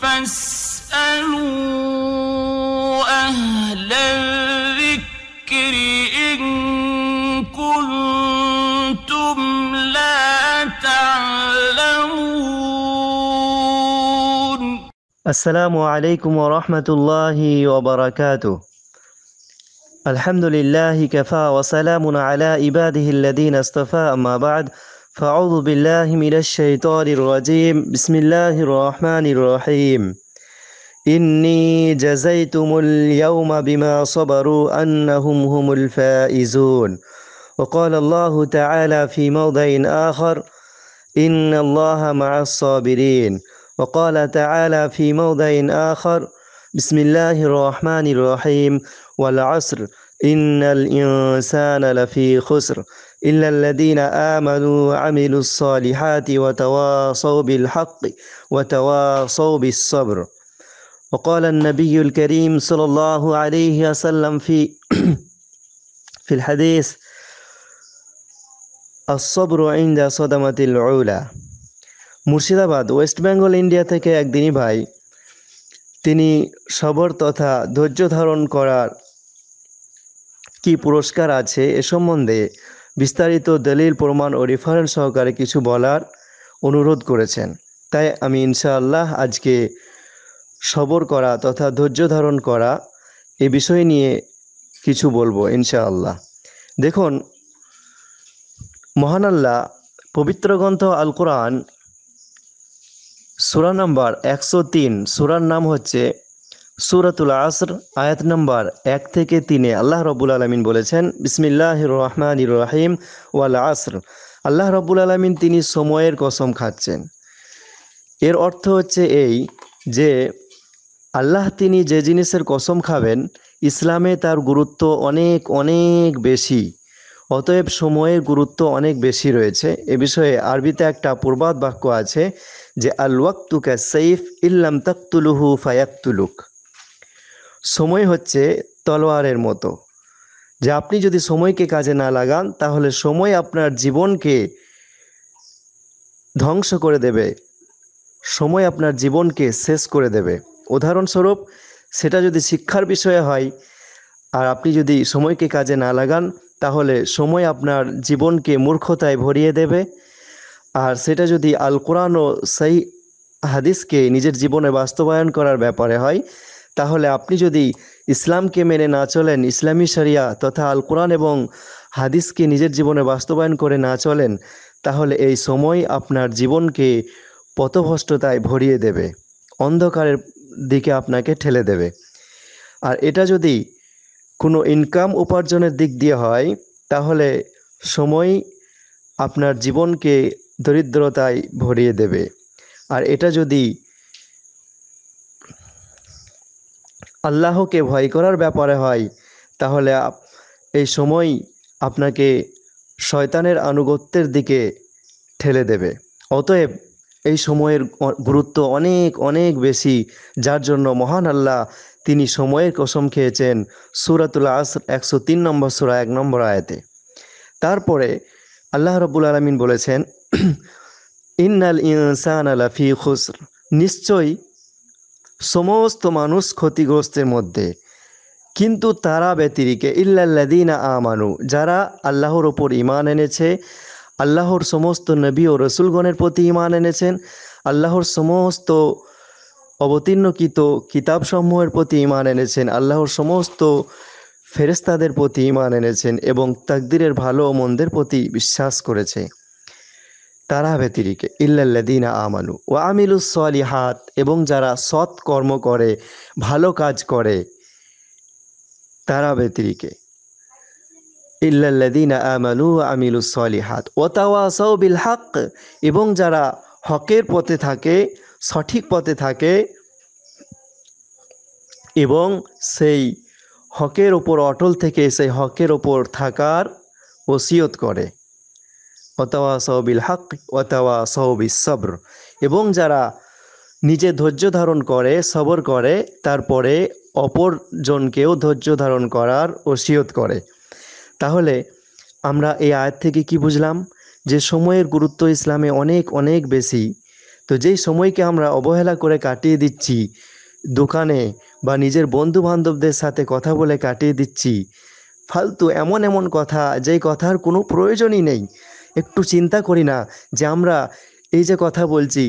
فاسألوا أهل الذكر إن كنتم لا تعلمون. السلام عليكم ورحمة الله وبركاته. الحمد لله كفى وسلام على عباده الذين اصطفى. أما بعد، فأعوذ بالله من الشيطان الرجيم. بسم الله الرحمن الرحيم. إني جزيتهم اليوم بما صبروا أنهم هم الفائزون. وقال الله تعالى في موضع آخر: إن الله مع الصابرين. وقال تعالى في موضع آخر: بسم الله الرحمن الرحيم. والعصر إن الإنسان لفي خسر إلا الذين آمنوا وعملوا الصالحات وتواصوا بالحق وتواصوا بالصبر. وقال النبي الكريم صلى الله عليه وسلم في الحديث: الصبر عند صدمة العلا. Murshidabad waste Bengal India থেকে एक दिनी भाई তিনি সবর তথা ধৈর্য ধারণ করার কি পুরস্কার আছে এ সম্বন্ধে বিস্তারিত দলিল প্রমাণ ও রেফারেন্স সহকারে কিছু বলার অনুরোধ করেছেন। তাই আমি ইনশাআল্লাহ আজকে সবর করা তথা ধৈর্য ধারণ করা এই বিষয় নিয়ে কিছু বলবো ইনশাআল্লাহ। দেখুন, মহান আল্লাহ পবিত্র গ্রন্থ আল কোরআন সূরা নম্বর 103, সূরার নাম হচ্ছে সূরাতুল আসর, আয়াত নম্বর 1 থেকে 3 এ আল্লাহ রাব্বুল আলামিন বলেছেন: বিসমিল্লাহির রহমানির রহিম ওয়াল আসর। আল্লাহ রাব্বুল আলামিন তিনি সময়ের কসম খাচ্ছেন। এর অর্থ হচ্ছে এই যে আল্লাহ তিনি যে জিনিসের কসম খাবেন ইসলামে তার গুরুত্ব অনেক অনেক বেশি। অতএব সময়ের গুরুত্ব অনেক বেশি রয়েছে। এ বিষয়ে আরবিতে একটা প্রবাদ বাক্য আছে যে আল ওয়াক্তু কাসাইফ ইল্লাম তাকতুলুহু ফায়াকতুলুক। সময় হচ্ছে তলোয়ারের মতো, যে আপনি যদি সময়কে কাজে না লাগান তাহলে সময় আপনার জীবনকে ধ্বংস করে দেবে, সময় আপনার জীবনকে শেষ করে দেবে। উদাহরণস্বরূপ, সেটা যদি শিক্ষার বিষয়ে হয় আর আপনি যদি সময়কে কাজে না লাগান তাহলে সময় আপনার জীবনকে মূর্খতায় ভরিয়ে দেবে। আর সেটা যদি আল কোরআন ও সেই হাদিসকে নিজের জীবনে বাস্তবায়ন করার ব্যাপারে হয় তাহলে আপনি যদি ইসলামকে মেনে না চলেন, ইসলামী শরিয়া তথা আল কোরআন এবং হাদিসকে নিজের জীবনে বাস্তবায়ন করে না চলেন তাহলে এই সময় আপনার জীবনকে পথভ্রষ্টতায় ভরিয়ে দেবে, অন্ধকারের দিকে আপনাকে ঠেলে দেবে। আর এটা যদি কোনো ইনকাম উপার্জনের দিক দিয়ে হয় তাহলে সময় আপনার জীবনকে দরিদ্রতায় ভরিয়ে দেবে। আর এটা যদি আল্লাহকে ভয় করার ব্যাপারে হয় তাহলে এই সময় আপনাকে শয়তানের আনুগত্যের দিকে ঠেলে দেবে। অতএব এই সময়ের গুরুত্ব অনেক অনেক বেশি, যার জন্য মহান আল্লাহ তিনি সময়ের কসম খেয়েছেন সূরাতুল আসর 103 নম্বর সূরা 1 নম্বর আয়াতে। তারপরে আল্লাহ রাব্বুল আলামিন বলেছেন: ইন্নাল ইনসানা লাফি খুসর, নিশ্চয়ই সমস্ত মানুষ ক্ষতিগ্রস্তের মধ্যে, কিন্তু তারা ব্যতিরিকে ইল্লাল্লাযিনা আমানু, যারা আল্লাহর উপর ঈমান এনেছে, আল্লাহর সমস্ত নবী ও রাসূলগণের প্রতি ঈমান এনেছেন, আল্লাহর সমস্ত অবতীর্ণকৃত কিতাবসমূহের প্রতি ঈমান এনেছেন, আল্লাহর সমস্ত ফেরেশতাদের প্রতি ঈমান এনেছেন এবং তাকদিরের ভালো ও মন্দের প্রতি বিশ্বাস করেছে, তারা ব্যতিরিকে ইল্লাল্লাযিনা আমানু ওয়া আমিলুস সালিহাত, এবং যারা সৎ কর্ম করে, ভালো কাজ করে, তারা ব্যতিরিকে ইল্লাল্লাযিনা আমানু ওয়া আমিলুস সালিহাত ওয়া তাওয়াসাউ বিল হক, এবং যারা হকের পথে থাকে, সঠিক পথে থাকে এবং সেই হকের ওপর অটল থেকে সেই হকের ওপর থাকার ওসিয়ত করে, ওয়াতাওয়াসাউ বিল হক ওয়াতাওয়াসাউ বিস সবর, এবং যারা নিজে ধৈর্য ধারণ করে, সবর করে, তারপরে অপরজনকেও ধৈর্য ধারণ করার ওসিয়ত করে। তাহলে আমরা এই আয়াত থেকে কি বুঝলাম? যে সময়ের গুরুত্ব ইসলামে অনেক অনেক বেশি। তো তো যেই সময়কে আমরা অবহেলা করে কাটিয়ে দিচ্ছি, দোকানে বা নিজের বন্ধু বান্ধবদের সাথে কথা বলে কাটিয়ে দিচ্ছি, ফালতু এমন এমন কথা যেই কথার কোনো প্রয়োজনই নেই। একটু চিন্তা করি না যে আমরা এই যে কথা বলছি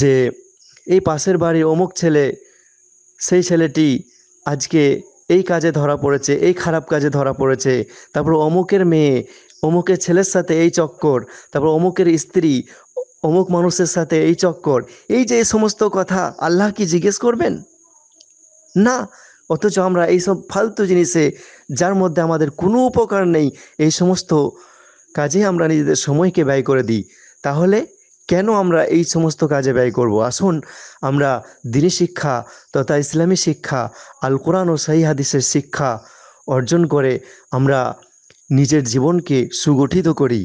যে এই পাশের বাড়ির অমুক ছেলে, সেই ছেলেটি আজকে এই কাজে ধরা পড়েছে, এই খারাপ কাজে ধরা পড়েছে, তারপর অমুকের মেয়ে অমুকের ছেলের সাথে এই চক্কর, তারপর অমুকের স্ত্রী অমুক মানুষের সাথে এই চক্কর, এই যে এই সমস্ত কথা আল্লাহ কি জিজ্ঞেস করবেন না? অথচ আমরা এইসব ফালতু জিনিসে, যার মধ্যে আমাদের কোনো উপকার নেই, এই সমস্ত কাজে আমরা নিজেদের সময়কে ব্যয় করে দিই। তাহলে কেন আমরা এই সমস্ত কাজে ব্যয় করব? আসুন আমরা দ্বীনী শিক্ষা তথা ইসলামী শিক্ষা, আল কোরআন ও সহিহ হাদিসের শিক্ষা অর্জন করে আমরা নিজের জীবনকে সুগঠিত করি,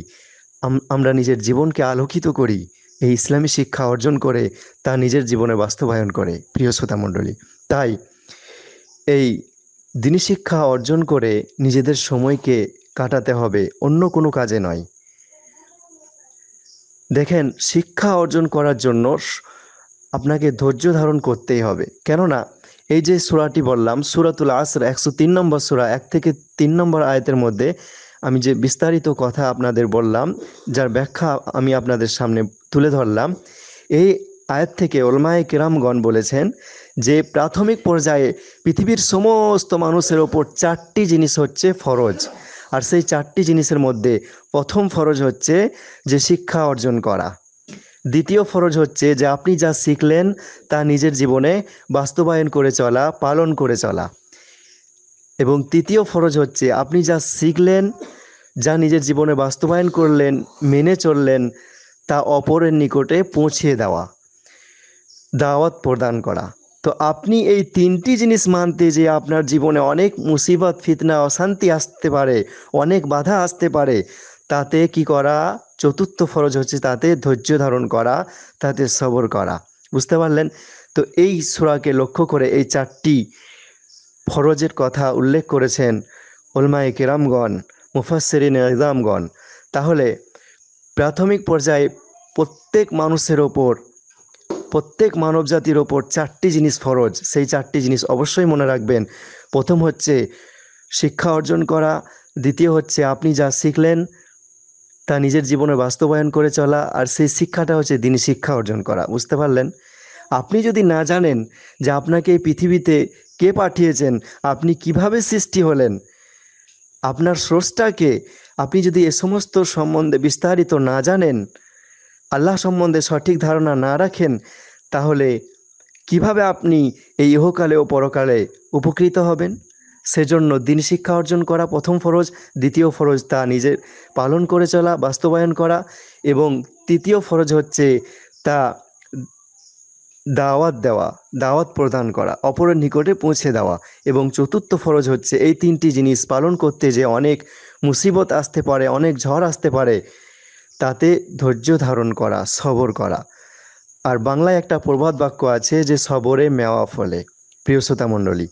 আমরা নিজের জীবনকে আলোকিত করি। এই ইসলামী শিক্ষা অর্জন করে তা নিজের জীবনে বাস্তবায়ন করে। প্রিয় শ্রোতা মণ্ডলী, তাই এই দ্বীনী শিক্ষা অর্জন করে নিজেদের সময়কে কাটাতে হবে, অন্য কোনো কাজে নয়। দেখেন, শিক্ষা অর্জন করার জন্য আপনাকে ধৈর্য ধারণ করতেই হবে, কেননা এই যে সূরাটি বললাম, সূরাতুল আসর 103 নম্বর সূরা 1-3 নম্বর আয়াতের মধ্যে আমি যে বিস্তারিত কথা আপনাদের বললাম, যার ব্যাখ্যা আমি আপনাদের সামনে তুলে ধরলাম, এই আয়াত থেকে উলামায়ে কিরামগণ বলেছেন যে প্রাথমিক পর্যায়ে পৃথিবীর সমস্ত মানুষের ওপর 4টি জিনিস হচ্ছে ফরজ, আর সেই 4টি জিনিসের মধ্যে প্রথম ফরজ হচ্ছে যে শিক্ষা অর্জন করা, দ্বিতীয় ফরজ হচ্ছে যে আপনি যা শিখলেন তা নিজের জীবনে বাস্তবায়ন করে চলা, পালন করে চলা, এবং তৃতীয় ফরজ হচ্ছে আপনি যা শিখলেন, যা নিজের জীবনে বাস্তবায়ন করলেন, মেনে চললেন, তা অপরের নিকটে পৌঁছিয়ে দেওয়া, দাওয়াত প্রদান করা। তো আপনি এই 3টি জিনিস মানতে যে আপনার জীবনে অনেক মুসিবত, ফিতনা, অশান্তি আসতে পারে, অনেক বাধা আসতে পারে, তাতে কি করা? চতুর্থ ফরজ হচ্ছে তাতে ধৈর্য ধারণ করা, তাতে সবর করা। বুঝতে পারলেন তো? এই সূরাকে লক্ষ্য করে এই 4টি ফরজের কথা উল্লেখ করেছেন উলামায়ে কিরামগণ, মুফাসসিরিনে ইজামগণ। তাহলে প্রাথমিক পর্যায়ে প্রত্যেক মানুষের ওপর, প্রত্যেক মানবজাতির ওপর 4টি জিনিস ফরজ। সেই 4টি জিনিস অবশ্যই মনে রাখবেন। প্রথম হচ্ছে শিক্ষা অর্জন করা, দ্বিতীয় হচ্ছে আপনি যা শিখলেন তা নিজের জীবনে বাস্তবায়ন করে চলা, আর সেই শিক্ষাটা হচ্ছে দ্বীনী শিক্ষা অর্জন করা। বুঝতে পারলেন? আপনি যদি না জানেন যে আপনাকে এই পৃথিবীতে কে পাঠিয়েছেন, আপনি কিভাবে সৃষ্টি হলেন, আপনার স্রষ্টাকে, আপনি যদি এ সমস্ত সম্বন্ধে বিস্তারিত না জানেন, আল্লাহ সম্বন্ধে সঠিক ধারণা না রাখেন, তাহলে কিভাবে আপনি এই ইহকালে ও পরকালে উপকৃত হবেন? সেজন্য দ্বীনী শিক্ষা অর্জন করা প্রথম ফরজ, দ্বিতীয় ফরজ তা নিজের পালন করে চলা, বাস্তবায়ন করা, এবং তৃতীয় ফরজ হচ্ছে তা দাওয়াত দেওয়া, দাওয়াত প্রদান করা, অপরের নিকটে পৌঁছে দেওয়া, এবং চতুর্থ ফরজ হচ্ছে এই 3টি জিনিস পালন করতে যে অনেক মুসিবত আসতে পারে, অনেক ঝড় আসতে পারে, তাতে ধৈর্য ধারণ করা, সবর করা। আর বাংলায় একটা প্রবাদ বাক্য আছে যে সবরে মেওয়া ফলে। প্রিয় শ্রোতা মণ্ডলী,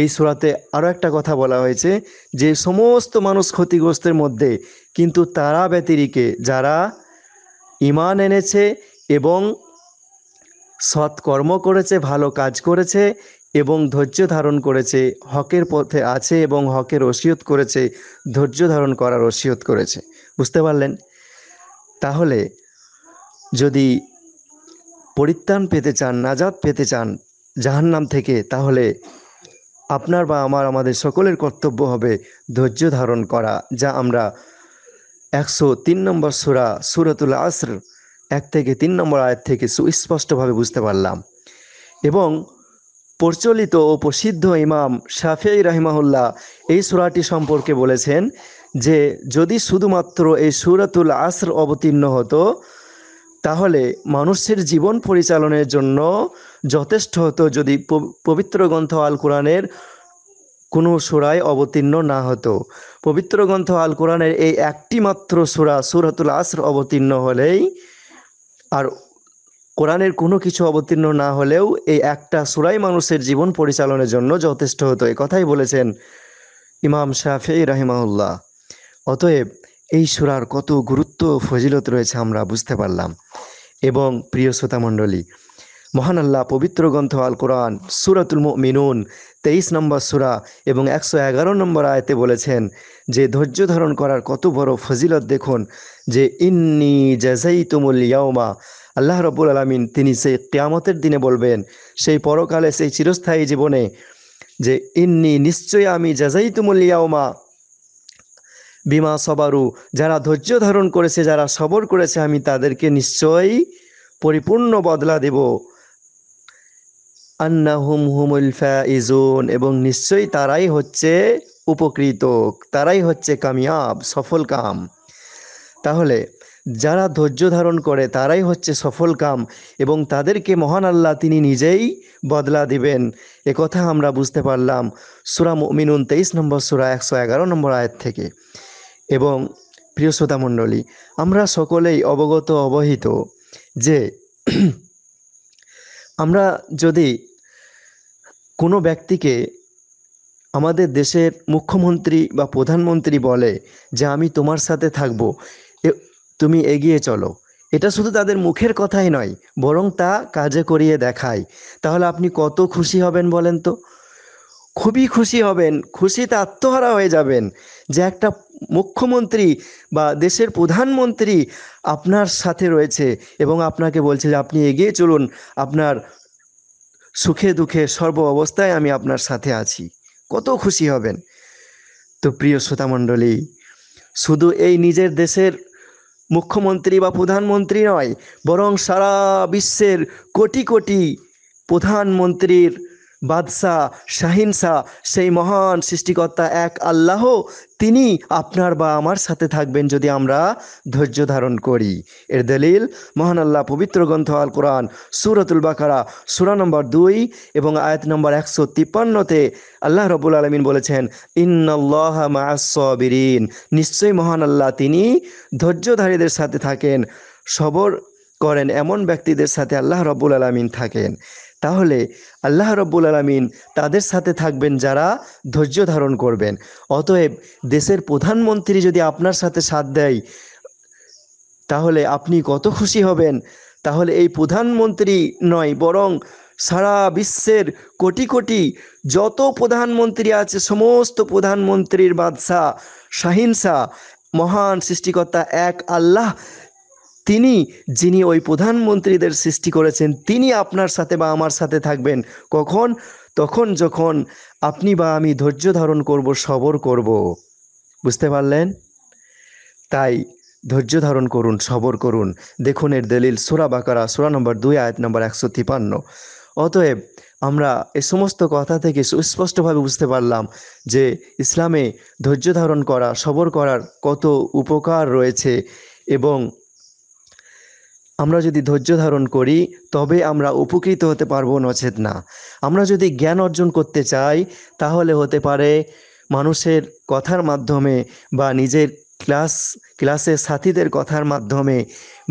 এই সূরাতে আরও একটা কথা বলা হয়েছে যে সমস্ত মানুষ ক্ষতিগ্রস্তের মধ্যে, কিন্তু তারা ব্যতিরিকে যারা ঈমান এনেছে এবং সৎকর্ম করেছে, ভালো কাজ করেছে এবং ধৈর্য ধারণ করেছে, হকের পথে আছে এবং হকের ওসিয়ত করেছে, ধৈর্য ধারণ করার ওসিয়ত করেছে। বুঝতে পারলেন? তাহলে যদি পরিত্রাণ পেতে চান, নাজাত পেতে চান জাহান্নাম থেকে, তাহলে আপনার বা আমাদের সকলের কর্তব্য হবে ধৈর্য ধারণ করা, যা আমরা 103 নম্বর সূরা সূরাতুল আসর 1-3 নম্বর আয়াত থেকে সুস্পষ্টভাবে বুঝতে পারলাম। এবং প্রচলিত ও প্রসিদ্ধ ইমাম শাফিঈ রাহিমাহুল্লাহ এই সূরাটি সম্পর্কে বলেছেন যে যদি শুধুমাত্র এই সূরাতুল আসর অবতীর্ণ হতো, তাহলে মানুষের জীবন পরিচালনের জন্য যথেষ্ট হতো, যদি পবিত্র গ্রন্থ আল কোরআনের কোনো সূরায় অবতীর্ণ না হতো। পবিত্র গ্রন্থ আল কোরআনের এই একটি মাত্র সূরা সূরাতুল আসর অবতীর্ণ হলেই, আর কোরআনের কোনো কিছু অবতীর্ণ না হলেও এই একটা সূরাই মানুষের জীবন পরিচালনের জন্য যথেষ্ট হতো, এই কথাই বলেছেন ইমাম শাফিঈ রাহিমাহুল্লাহ। অতএব এই সূরার কত গুরুত্ব, ফজিলত রয়েছে আমরা বুঝতে পারলাম। এবং প্রিয় শ্রোতা মণ্ডলী, মহান আল্লাহ পবিত্র গ্রন্থ আল কোরআন সূরাতুল মুমিনুন 23 নম্বর সূরা এবং 111 নম্বর আয়াতে বলেছেন যে ধৈর্য ধারণ করার কত বড় ফজিলত দেখুন। যে ইন্নী জাযাইতুমুল ইয়াওমা, আল্লাহ রাব্বুল আলামিন তিনি সেই কিয়ামতের দিনে বলবেন, সেই পরকালে, সেই চিরস্থায়ী জীবনে, যে ইন্নী নিশ্চয় আমি জাযাইতুমুল ইয়াওমা বিমা সবারু, যারা ধৈর্য ধারণ করেছে, যারা সবর করেছে, আমি তাদেরকে নিশ্চয়ই পরিপূর্ণ বদলা দেব। আন্নাহুম হুমুল ফাইজুন, এবং নিশ্চয়ই তারাই হচ্ছে উপকৃত, তারাই হচ্ছে কামিয়াব, সফল কাম। তাহলে যারা ধৈর্য ধারণ করে তারাই হচ্ছে সফল কাম এবং তাদেরকে মহান আল্লাহ তিনি নিজেই বদলা দিবেন। একথা আমরা বুঝতে পারলাম সূরা মুমিনুন 23 নম্বর সূরা 111 নম্বর আয়াত থেকে। এবং প্রিয় শ্রোতা মণ্ডলী, আমরা সকলেই অবগত অবহিত যে আমরা যদি কোনো ব্যক্তিকে আমাদের দেশের মুখ্যমন্ত্রী বা প্রধানমন্ত্রী বলে যে আমি তোমার সাথে থাকব, তুমি এগিয়ে চলো, এটা শুধু তাদের মুখের কথাই নয়, বরং তা কাজে করিয়ে দেখায়, তাহলে আপনি কত খুশি হবেন বলেন তো? খুবই খুশি হবেন, খুশিতে আত্মহারা হয়ে যাবেন যে একটা মুখ্যমন্ত্রী বা দেশের প্রধানমন্ত্রী আপনার সাথে রয়েছে এবং আপনাকে বলছে যে আপনি এগিয়ে চলুন, আপনার সুখে দুঃখে সর্ব অবস্থায় আমি আপনার সাথে আছি। কত খুশি হবেন। তো প্রিয় শ্রোতামণ্ডলী, শুধু এই নিজের দেশের মুখ্যমন্ত্রী বা প্রধানমন্ত্রী নয়, বরং সারা বিশ্বের কোটি কোটি প্রধানমন্ত্রীর বাদশাহ, শাহিন শাহ, সেই মহান সৃষ্টিকর্তা এক আল্লাহ তিনি আপনার বা আমার সাথে থাকবেন যদি আমরা ধৈর্য ধারণ করি। এর দলিল মহান আল্লাহ পবিত্র গ্রন্থ আল কোরআন সূরাতুল বাকারা সূরা নম্বর 2 এবং আয়াত নম্বর 153-তে আল্লাহ রাব্বুল আলামিন বলেছেন, ইন্নাল্লাহা মাআস সাবিরিন, নিশ্চয়ই মহান আল্লাহ তিনি ধৈর্যধারীদের সাথে থাকেন, সবর করেন এমন ব্যক্তিদের সাথে আল্লাহ রাব্বুল আলামিন থাকেন। তাহলে আল্লাহ রাব্বুল আলামিন তাদের সাথে থাকবেন যারা ধৈর্য ধারণ করবেন। অতএব দেশের প্রধানমন্ত্রী যদি আপনার সাথে সাথ দেয় তাহলে আপনি কত খুশি হবেন। তাহলে এই প্রধানমন্ত্রী নয়, বরং সারা বিশ্বের কোটি কোটি যত প্রধানমন্ত্রী আছে, সমস্ত প্রধানমন্ত্রীর বাদশাহ, শাহিন শাহ, মহান সৃষ্টিকর্তা এক আল্লাহ তিনি, যিনি ওই প্রধানমন্ত্রীদের সৃষ্টি করেছেন, তিনি আপনার সাথে বা আমার সাথে থাকবেন। কখন? তখন যখন আপনি বা আমি ধৈর্য ধারণ করব, সবর করব। বুঝতে পারলেন? তাই ধৈর্য ধারণ করুন, সবর করুন। দেখুন এর দলিল সূরা বাকারা সূরা নম্বর 2 আয়াত নম্বর 153। অতএব আমরা এই সমস্ত কথা থেকে সুস্পষ্টভাবে বুঝতে পারলাম যে ইসলামে ধৈর্য ধারণ করা, সবর করার কত উপকার রয়েছে এবং আমরা যদি ধৈর্য ধারণ করি তবে আমরা উপকৃত হতে পারবো, নচেত না। আমরা যদি জ্ঞান অর্জন করতে চাই তাহলে হতে পারে মানুষের কথার মাধ্যমে বা নিজের ক্লাসের সাথীদের কথার মাধ্যমে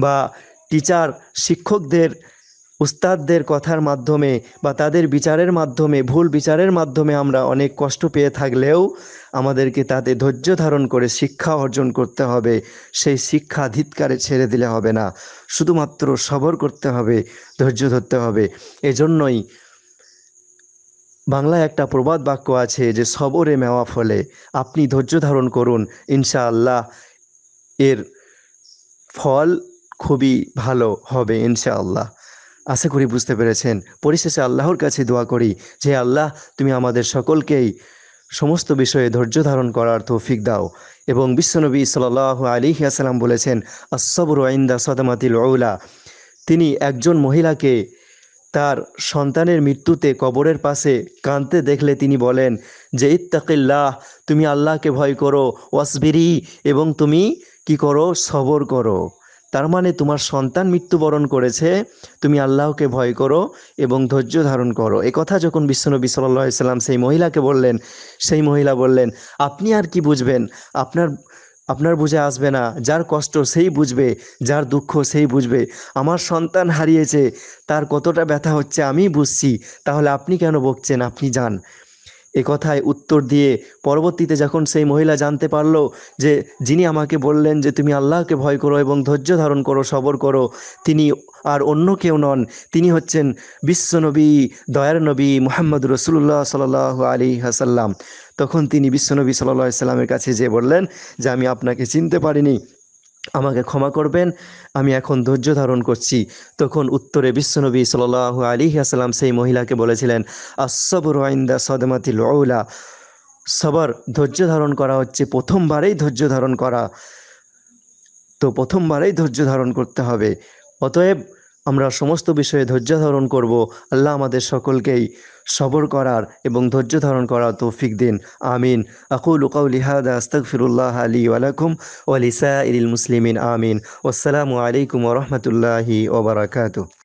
বা টিচার, শিক্ষকদের, উস্তাদদের কথার মাধ্যমে বা তাদের বিচারের মাধ্যমে, ভুল বিচারের মাধ্যমে আমরা অনেক কষ্ট পেয়ে থাকলেও আমাদেরকে তাতে ধৈর্য ধারণ করে শিক্ষা অর্জন করতে হবে। সেই শিক্ষা ধিক্কারে ছেড়ে দিলে হবে না, শুধুমাত্র সবর করতে হবে, ধৈর্য ধরতে হবে। এজন্যই বাংলায় একটা প্রবাদ বাক্য আছে যে সবরে মেওয়া ফলে। আপনি ধৈর্য ধারণ করুন, ইনশাআল্লাহ এর ফল খুবই ভালো হবে ইনশাআল্লাহ। আশা করি বুঝতে পেরেছেন। পরিশেষে আল্লাহর কাছে দোয়া করি যে আল্লাহ তুমি আমাদের সকলকেই সমস্ত বিষয়ে ধৈর্য ধারণ করার তৌফিক দাও। এবং বিশ্বনবী সাল্লাল্লাহু আলাইহি ওয়াসাল্লাম বলেছেন, আস-সাবরু ইনদা সাদামাতিল উলা, তিনি একজন মহিলাকে তার সন্তানের মৃত্যুতে কবরের পাশে কাঁদতে দেখলে তিনি বলেন যে ইত্তাকিল্লাহ, তুমি আল্লাহকে ভয় করো, ওয়াসবিরি, এবং তুমি কি করো, সবর করো। তার মানে তোমার সন্তান মৃত্যুবরণ করেছে, তুমি আল্লাহকে ভয় করো এবং ধৈর্য ধারণ করো। একথা যখন বিশ্বনবী সাল্লাল্লাহু আলাইহি ওয়াসাল্লাম সেই মহিলাকে বললেন, সেই মহিলা বললেন, আপনি আর কি বুঝবেন, আপনার বুঝে আসবে না, যার কষ্ট সেই বুঝবে, যার দুঃখ সেই বুঝবে। আমার সন্তান হারিয়েছে, তার কতটা ব্যথা হচ্ছে আমি বুঝছি, তাহলে আপনি কেন বকছেন, আপনি যান। একথায় উত্তর দিয়ে পরবর্তীতে যখন সেই মহিলা জানতে পারলো যে যিনি আমাকে বললেন যে তুমি আল্লাহকে ভয় করো এবং ধৈর্য ধারণ করো সবর করো তিনি আর অন্য কেউ নন তিনি হচ্ছেন বিশ্বনবী দয়ার নবী মুহাম্মদ রাসূলুল্লাহ সাল্লাল্লাহু আলাইহি ওয়াসাল্লাম তখন তিনি বিশ্বনবী সাল্লাল্লাহু আলাইহি ওয়াসাল্লামের কাছে যে বললেন যে আমি আপনাকে চিনতে পারিনি আমাকে ক্ষমা করবেন আমি এখন ধৈর্য ধারণ করছি তখন উত্তরে বিশ্বনবী সাল্লাল্লাহু আলাইহি ওয়াসাল্লাম সেই মহিলাকে বলেছিলেন আসসাবরু ইনদা সাদমাতিল উলা সবর ধৈর্য ধারণ করা হচ্ছে প্রথমবারেই ধৈর্য ধারণ করা তো প্রথমবারেই ধৈর্য ধারণ করতে হবে অতএব আমরা সমস্ত বিষয়ে ধৈর্য ধারণ করব আল্লাহ আমাদের সকলকেই সবর করার এবং ধৈর্য ধারণ করার তৌফিক দিন আমিন আকুলু কাউলি হাযা আস্তাগফিরুল্লাহ লি ওয়া লাকুম ওয়া লিসাইরিল মুসলিমিন আমিন ওয়াসসালামু আলাইকুম ওয়া রাহমাতুল্লাহি ওয়া বারাকাতুহু